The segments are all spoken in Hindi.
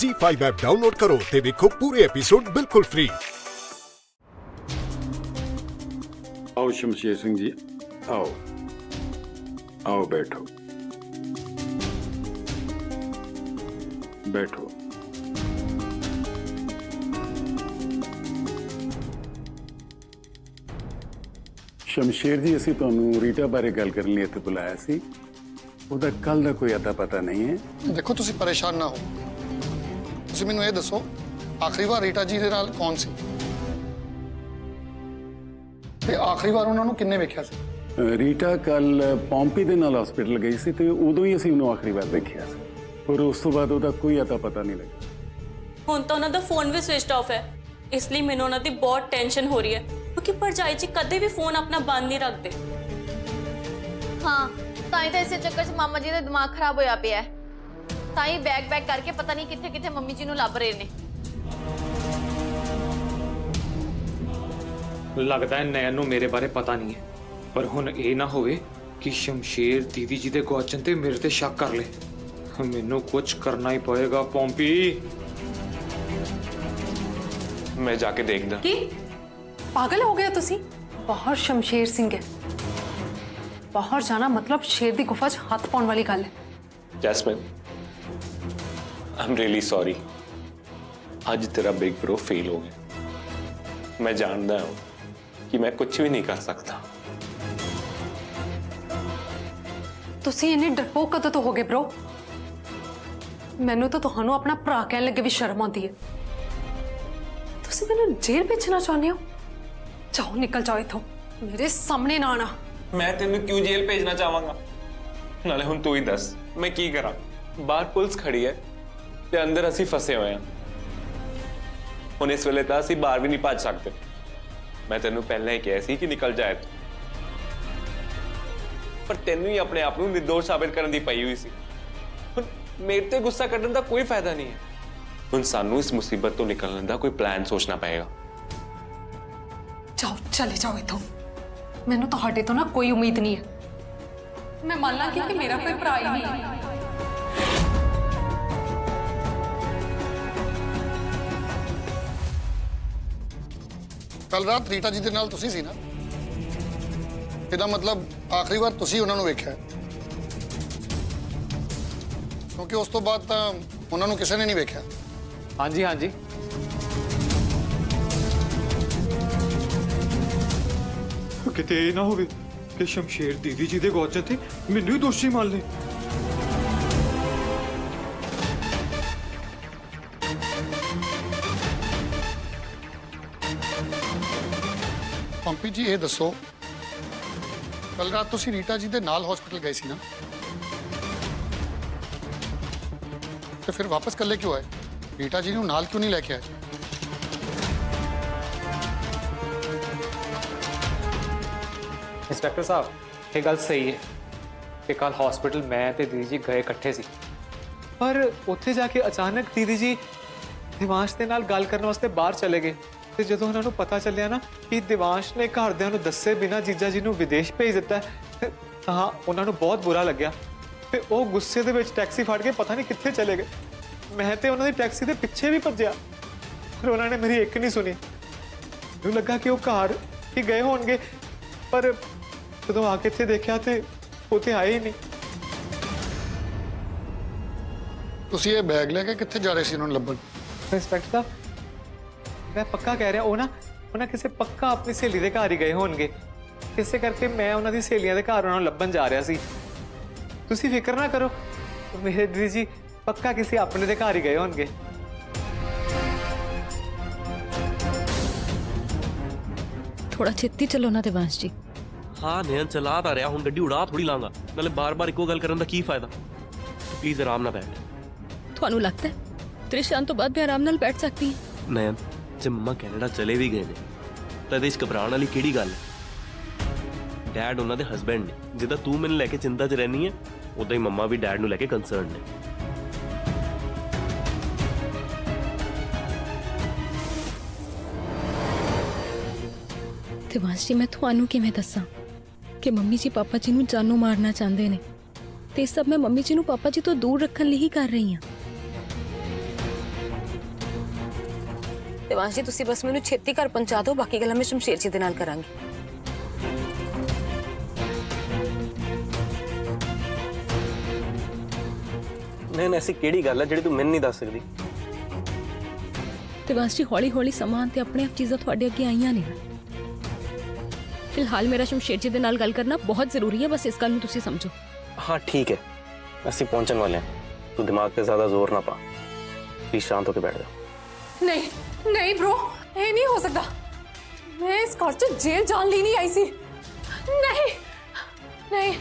ZEE5 ऐप डाउनलोड करो ते देखो पूरे एपिसोड बिल्कुल फ्री। आओ शमशेर सिंह जी, आओ आओ, बैठो बैठो। शमशेर जी, असी तुहानू रीटा बारे गल करने लिए बुलाया सी। ਉਹਦਾ ਕੱਲ ਦਾ ਕੋਈ ਅਤਾ ਪਤਾ ਨਹੀਂ ਹੈ। ਦੇਖੋ, ਤੁਸੀਂ ਪਰੇਸ਼ਾਨ ਨਾ ਹੋ। ਤੁਸੀਂ ਮੈਨੂੰ ਇਹ ਦੱਸੋ, ਆਖਰੀ ਵਾਰ ਰੀਟਾ ਜੀ ਦੇ ਨਾਲ ਕੌਣ ਸੀ ਤੇ ਆਖਰੀ ਵਾਰ ਉਹਨਾਂ ਨੂੰ ਕਿੰਨੇ ਵੇਖਿਆ ਸੀ? ਰੀਟਾ ਕੱਲ ਪੌਂਪੀ ਦੇ ਨਾਲ ਹਸਪੀਟਲ ਗਈ ਸੀ ਤੇ ਉਦੋਂ ਹੀ ਅਸੀਂ ਉਹਨੂੰ ਆਖਰੀ ਵਾਰ ਦੇਖਿਆ ਸੀ, ਪਰ ਉਸ ਤੋਂ ਬਾਅਦ ਉਹਦਾ ਕੋਈ ਅਤਾ ਪਤਾ ਨਹੀਂ ਲੱਗਾ। ਹੁਣ ਤਾਂ ਉਹਨਾਂ ਦਾ ਫੋਨ ਵੀ ਸਵਿਚਡ ਆਫ ਹੈ, ਇਸ ਲਈ ਮੈਨੂੰ ਉਹਨਾਂ ਦੀ ਬਹੁਤ ਟੈਨਸ਼ਨ ਹੋ ਰਹੀ ਹੈ ਕਿਉਂਕਿ ਪਰਜਾਈ ਜੀ ਕਦੇ ਵੀ ਫੋਨ ਆਪਣਾ ਬੰਦ ਨਹੀਂ ਰੱਖਦੇ। ਹਾਂ, इसे चक्कर से मामा जी का दिमाग खराब होया पे है। ताई बैग बैग करके पता नहीं किथे किथे मम्मी जी नूं लभ रहे ने। लगता है नैन नूं मेरे बारे पता नहीं है, पर हुण ये ना होवे कि शमशेर दीदी जी दे गुआचण ते मेरे ते शक कर ले। मैनूं कुछ करना ही पवेगा। पौंपी, मैं जाके देखदा। की पागल हो गया तुसी? बाहर शमशेर सिंह है। बाहर जाना मतलब शेर दी गुफा च हाथ पाउण वाली गल है। Jasmine, I am really sorry, आज तेरा बिग ब्रो फेल हो गया। मैं जानता हूं कि मैं कुछ भी नहीं कर सकता। तुसी इन्ने डरपोक कदों तो हो गए ब्रो? मैनू तो तुहानू अपना भरा कहण लगे भी शर्म आती है। तुसी मैनू जेल भेजना चाहते हो? जाओ, निकल जाओ इथों, मेरे सामने ना आना। मैं तेनू क्यों जेल भेजना चाहांगा? नाले हुण तू ही दस, मैं की करा? बाहर पुलिस खड़ी है ते अंदर असीं फसे होए हां। हुण इस वेले तां असीं बाहर भी नहीं भज सकदे। मैं तेनू पहले ही कहा सी कि निकल जाए तू, पर तेनू ही अपने आप नूं निर्दोष साबित करन दी पई हुई सी। हुण मेरे ते गुस्सा कड्ढण दा कोई फायदा नहीं है। हुण सानू इस मुसीबत तों निकलण दा कोई प्लान सोचना पएगा। जाओ, चले जाओ इथों। मैनू तो हटे तो ना कोई उम्मीद नहीं है। मैं मान ला कि मेरा कोई भरा ही नहीं है। कल रात रीटा जी दे नाल तुसी सी ना? इहदा मतलब आखिरी बार तुसी उन्हां नूं वेखिया, क्योंकि उस तो बाद तां उन्हां नूं किसी ने नहीं वेखिया। हाँ जी, हाँ जी। किते ना होवे कि शमशेर दीदी जी दे गौचन थे मैनू दोषी मान ले। पंपी जी, ये दसो, कल रात तुसी रीटा जी दे नाल हॉस्पिटल गए सी ना? तो फिर वापस कल्ले क्यों आए? रीटा जी नूं नाल क्यों नहीं लेके आए? इंस्पैक्टर साहब, ये गल सही है कि कल हॉस्पिटल मैं ते दीदी जी गए इकट्ठे सी, पर उत्थे जाके अचानक दीदी जी दिवांश दे नाल गल करने वास्ते बाहर चले गए। तो जदों उन्हां नूं पता चलिया ना कि दिवांश ने घरदियां नूं दस्से बिना जीजा जी नूं विदेश भेज दिता है, तां उन्हां नूं बहुत बुरा लग्या ते ओह गुस्से दे विच टैक्सी फाड़ के पता नहीं कित्थे चले गए। मैं ते उन्हां दी टैक्सी दे पिछे भी भज्जिया, पर उन्हां ने मेरी इक नहीं सुनी। मैनूं लगा कि ओह घर ही गए होणगे, पर तो तुम आके थे देखा थे उते आए ही नहीं। तुसी ये बैग लेके किथे जा रहे सी उन्होंने लब्बन? इंस्पेक्टर साहब, मैं पक्का कह रहा हूँ ना, उन्हें किसी पक्का अपनी सहेली के घर ही गए होंगे, इसे करके मैं उन्होंने सहेलियां के घर उन्होंने लब्बन जा रहा सी। तुसी फिक्र ना करो, मेरे दीदी जी पक्का किसी अपने के घर ही गए होंगे। थोड़ा छेती चलो ना देवांश जी। हाँ नैन, चला तो रहा हूँ, गड्डी उड़ा थोड़ी लांगा। नाले बार बार इको गल करने का की फायदा? प्लीज आराम ना बैठ। थानू लगता है त्रिशान तो बाद भी आराम नाल बैठ सकती है? नैन, जे मम्मा कैनेडा चले भी गए ने तां इहदे च घबराण वाली किहड़ी गल है? डैड उन्हां दे हस्बैंड ने, जिद्दां तू मैनूं लैके चिंता च रहनी है, उद्दां ही मम्मा भी डैड नूं लैके कंसर्न ने। देवांश जी, मैं थानू किवें दस्सां कि मम्मी जी पापा जी नूं जानों मारना चाहते हैं, तो सब मैं मम्मी जी नूं पापा जी तो दूर रखने ही कर रही हूँ। देवांश जी तुसी बस मैनू छेती घर पहुंचा दो, बाकी गल मैं शमशेर जी दे नाल करांगी। नैन ऐसी केड़ी गल है जिहड़ी तू मैनू नहीं दस सकदी। देवांश जी हौली हौली समान ते अपने आप चीज़ां तुहाडे अगे आईयां ने। फिलहाल मेरा शमशेर जी दे नाल गल करना बहुत जरूरी है, बस इस गल नूं तुसी समझो। हाँ ठीक है, असीं पहुंचण वाले हैं, तू दिमाग पे ज्यादा जोर ना पा, प्लीज शांत होकर बैठ जाओ। नहीं नहीं ब्रो, ये नहीं हो सकता, मैं इस घर से जेल जान ली नहीं आई सी। नहीं नहीं,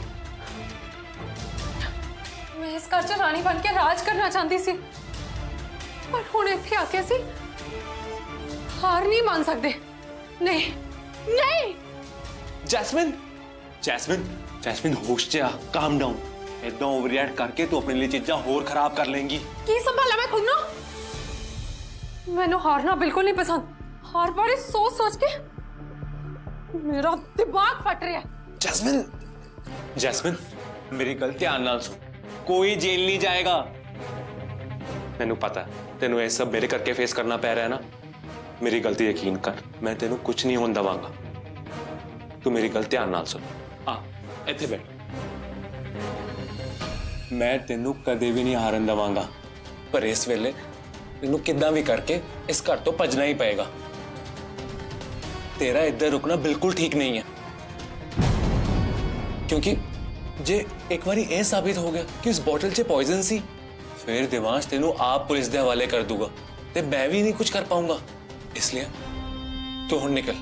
मैं इस घर से रानी बन के राज करना चाहती सी, पर हुण इत्थे आके सी हार नहीं मान सकते। नहीं नहीं जैस्मिन जैस्मिन जैस्मिन होश जा, काम डाउन, इतना ओवररिएक्ट करके तू अपने लिए चीज़ां और खराब कर लेंगी। की संभाला मैं खुद ना, मैंने हारना बिल्कुल नहीं पसंद, हर बार सोच सोच के मेरा दिमाग फट रहा है। जैस्मिन जैस्मिन मेरी गल ध्यान नाल सुन, कोई जेल नहीं जाएगा, मैनू पता तेनू ये सब मेरे करके फेस करना पै रहा है ना, मेरी गलती यकीन कर, मैं तेनू कुछ नहीं होने दवांगा, तू मेरी गल ध्यान नाल सुन। आ इत्थे बैठ, मैं तेनू कदे भी नहीं हारन दवांगा, पर इस वेले तेनू किदां भी करके इस घर तो भजना ही पएगा, तेरा इधर रुकना बिल्कुल ठीक नहीं है, क्योंकि जे एक बार यह साबित हो गया कि उस बोतल च पॉइजन सी, फिर देवांश तेनू आप पुलिस के हवाले कर दूंगा ते मैं भी नहीं कुछ कर पाऊंगा, इसलिए तू हुण निकल।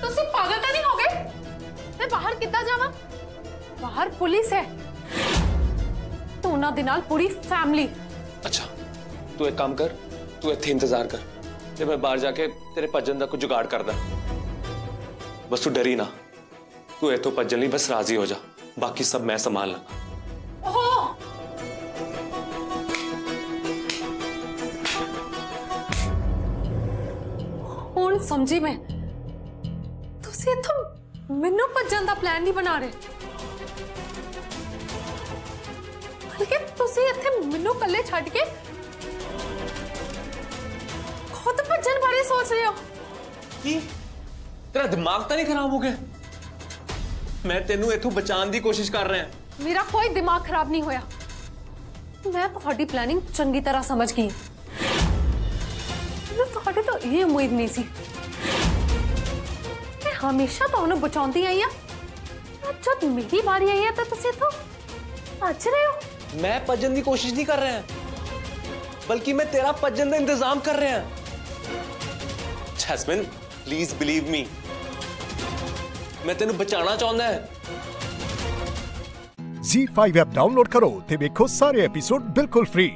तुसी पागल तो नहीं हो गए? मैं बाहर कितना जावा, बाहर पुलिस है, तो उन्हां दे नाल पूरी फैमिली। अच्छा तू एक काम कर, तू इत्थे इंतजार कर ते मैं बाहर जाके तेरे भजन का कुछ जुगाड़ करदा, बस तू डरी ना, तू इथों भजन लई बस राजी हो जा, बाकी सब मैं संभाल लूंगा। हुण समझी मैं, तुसी इथों मैनू भजन का प्लान नहीं बना रहे, बल्कि तुसी इथे मैनू कल्ले छड्ड के खुद भजन बारे सोच रहे हो। की तेरा दिमाग तो नहीं खराब हो गया? मैं तेनू इथों बचाने की कोशिश कर रहा है। मेरा कोई दिमाग खराब नहीं होया, मैं तुम्हारी प्लानिंग चंगी तरह समझ गई, मैं तुम्हारे तो ये उम्मीद नहीं सी, मैं हमेशा तुम्हें बचाती आई हूं, जब मेरी बारी आई है तो तुम इथों भज रहे हो। मैं भजन की कोशिश नहीं कर रहा है, बल्कि मैं तेरा भजन का इंतजाम कर रहा है। जैस्मिन प्लीज बिलीव मी, मैं तेनू बचाना चाहता है। ZEE5 ऐप डाउनलोड करो ते देखो सारे एपिसोड बिल्कुल फ्री।